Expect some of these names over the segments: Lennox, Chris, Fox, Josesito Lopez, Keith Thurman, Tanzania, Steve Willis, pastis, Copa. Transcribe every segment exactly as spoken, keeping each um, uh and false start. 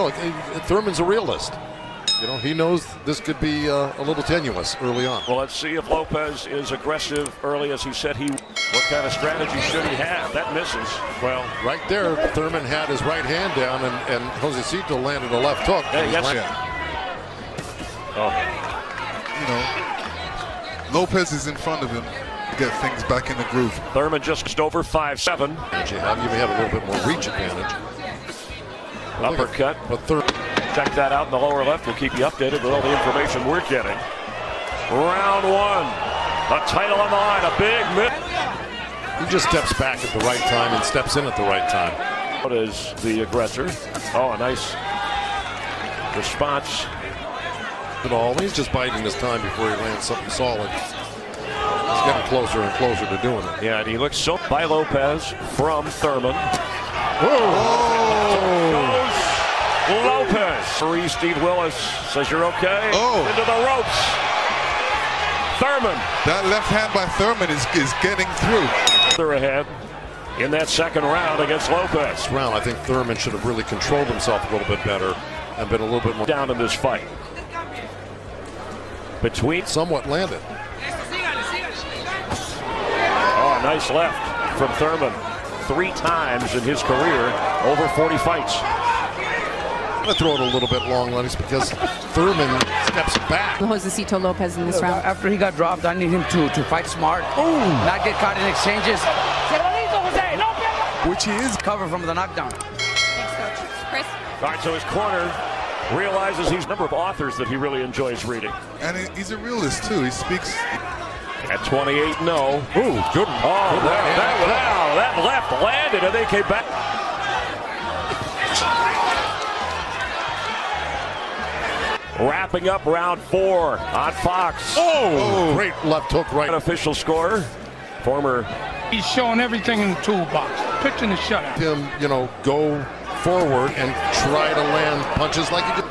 Look, Thurman's a realist. You know, he knows this could be uh, a little tenuous early on. Well, let's see if Lopez is aggressive early as he said he. What kind of strategy should he have? That misses. Well, right there, Thurman had his right hand down, and, and Josesito landed a left hook. Hey, yes. Oh. You know, Lopez is in front of him to get things back in the groove. Thurman just over five seven. You have, you may have a little bit more reach advantage. Uppercut. But Thurman. Check that out in the lower left. We'll keep you updated with all the information we're getting. Round one. The title on the line. A big miss. He just steps back at the right time and steps in at the right time. What is the aggressor? Oh, a nice response. But all he's just biding his time before he lands something solid. He's getting closer and closer to doing it. Yeah, and he looks so by Lopez from Thurman. Whoa! Whoa. Lopez. Free Steve Willis says you're okay. Oh. Into the ropes. Thurman. That left hand by Thurman is, is getting through. They're ahead in that second round against Lopez. Round, I think Thurman should have really controlled himself a little bit better and been a little bit more down in this fight. Between. Somewhat landed. Oh, nice left from Thurman. Three times in his career, over forty fights. To throw it a little bit long, Lennox, because Thurman steps back. Josesito Lopez in this round. After he got dropped, I need him to to fight smart, Ooh. not get caught in exchanges. Which he is covered from the knockdown. Thanks, Coach. Chris. All right, so his corner realizes he's a number of authors that he really enjoys reading. And he's a realist too. He speaks. At twenty-eight, no. Ooh, good. Oh, good that, that, wow, that left landed, and they came back. Wrapping up round four on Fox. Oh, great left hook right. An official scorer, former. He's showing everything in the toolbox, pitching the shutout. Him, you know, go forward and try to land punches like he did.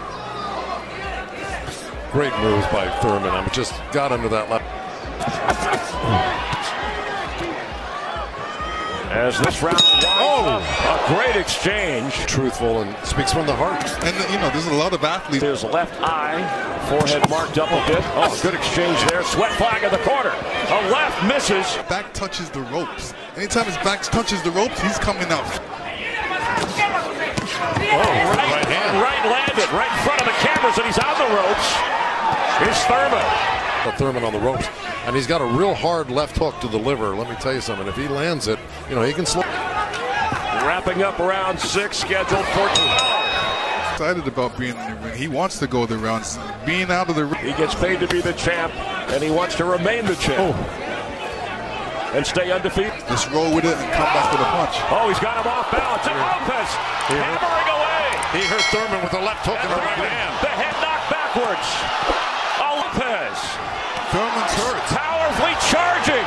Great moves by Thurman. I just got under that left. As this round. Oh, a great exchange. Truthful and speaks from the heart. And, you know, there's a lot of athletes. His left eye, forehead marked up a bit. Oh, good exchange there. Sweat flag in the corner. A left misses. Back touches the ropes. Anytime his back touches the ropes, he's coming out. Oh, right, right hand. Right landed right in front of the cameras, and he's on the ropes. Here's Thurman. Thurman on the ropes, and he's got a real hard left hook to the liver. Let me tell you something. If he lands it, you know, he can slow. Wrapping up round six, scheduled for two. Excited about being in the ring. He wants to go the rounds. Being out of the ring. He gets paid to be the champ, and he wants to remain the champ. Oh. And stay undefeated. Just roll with it and come back with a punch. Oh, he's got him off balance. And Lopez he hammering away. He hurt Thurman with a left hook and a right hand. The head knocked backwards. Lopez. Thurman's hurt. Powerfully charging,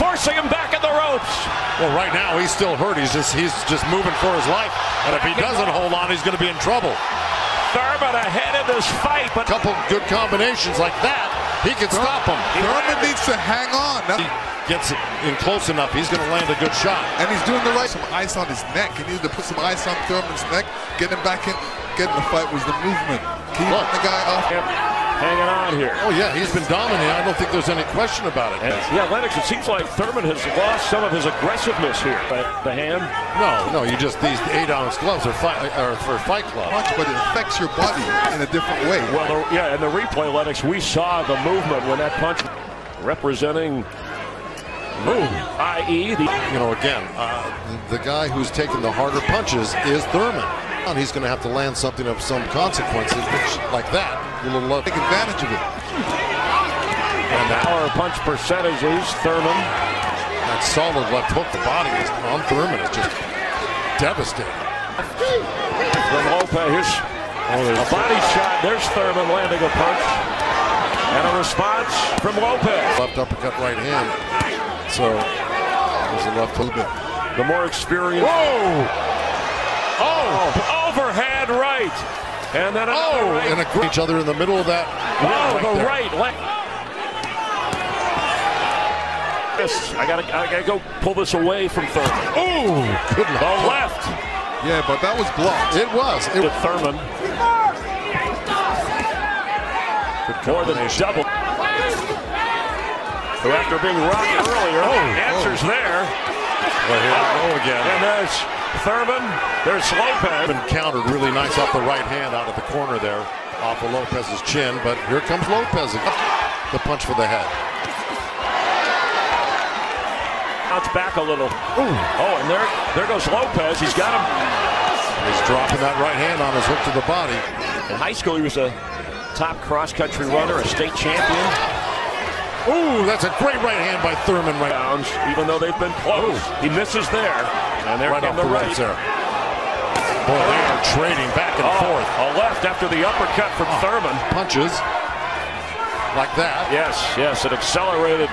forcing him back at the ropes. Well, right now he's still hurt. He's just he's just moving for his life, and if he doesn't hold on, he's going to be in trouble. Thurman ahead in this fight, but a couple good combinations like that, he can Thurman, stop him. Thurman needs to hang on. He gets in close enough. He's going to land a good shot, and he's doing the right. Some ice on his neck. He needed to put some ice on Thurman's neck. Get him back in. Getting the fight was the movement. Keeping Look. the guy off. Yep. Hanging on here. Oh, yeah, he's been dominating. I don't think there's any question about it. And, yeah, Lennox, it seems like Thurman has lost some of his aggressiveness here. But the hand? No, no, you just, these eight-ounce gloves are, fi are for fight club. Much, but it affects your body in a different way. Well, the, yeah, in the replay, Lennox, we saw the movement when that punch representing move, that is the... You know, again, uh, the, the guy who's taking the harder punches is Thurman. And he's going to have to land something of some consequences, which, like that, you'll love to take advantage of it. And now our punch percentages, Thurman. That solid left hook, the body is on Thurman. It's just devastating. From Lopez, here's a body shot. There's Thurman landing a punch. And a response from Lopez. Left uppercut, right hand. So, there's a left hook. The more experienced. Whoa! Oh, overhead right, and then another oh, right. and a, each other in the middle of that. Oh, the right. Left. I gotta, I gotta go pull this away from Thurman. Oh, good. The left. Yeah, but that was blocked. It was. It was Thurman. More than double. Who, after being rocked earlier, oh, answers oh. there. Well, here we go again. And there's Thurman. There's Lopez. Been countered really nice off the right hand out of the corner there, off of Lopez's chin. But here comes Lopez again. The punch for the head. Bounce back a little. Ooh. Oh, and there, there goes Lopez. He's got him. He's dropping that right hand on his hook to the body. In high school, he was a top cross-country runner, a state champion. Ooh, that's a great right hand by Thurman right now. Even though they've been close, Ooh. he misses there. And there right comes the, the right. right there. Boy, they are trading back and oh, forth. A left after the uppercut from oh, Thurman. Punches like that. Yes, yes, it accelerated.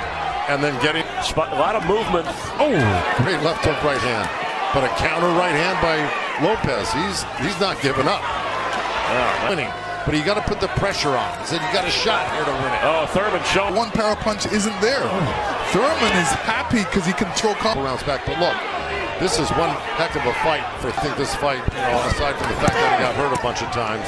And then getting a lot of movement. Oh, great left hook right hand. But a counter right hand by Lopez. He's he's not giving up. Yeah. Winning. But you got to put the pressure on. He said you got a shot here to win it. Oh, Thurman showed. One power punch isn't there. Oh. Thurman is happy because he controlled rounds back. But look, this is one heck of a fight for think this fight. You know, aside from the fact that he got hurt a bunch of times.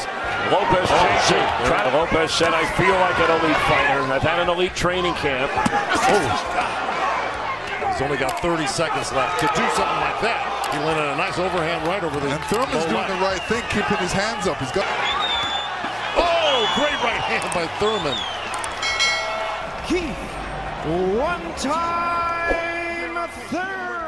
Lopez oh, chasing. Try Lopez said, "I feel like an elite fighter. I've had an elite training camp." Oh, he's only got thirty seconds left to do something like that. He landed a nice overhand right over the. And Thurman's doing line. the right thing, keeping his hands up. He's got. Great right hand by Thurman. Keith, one time third.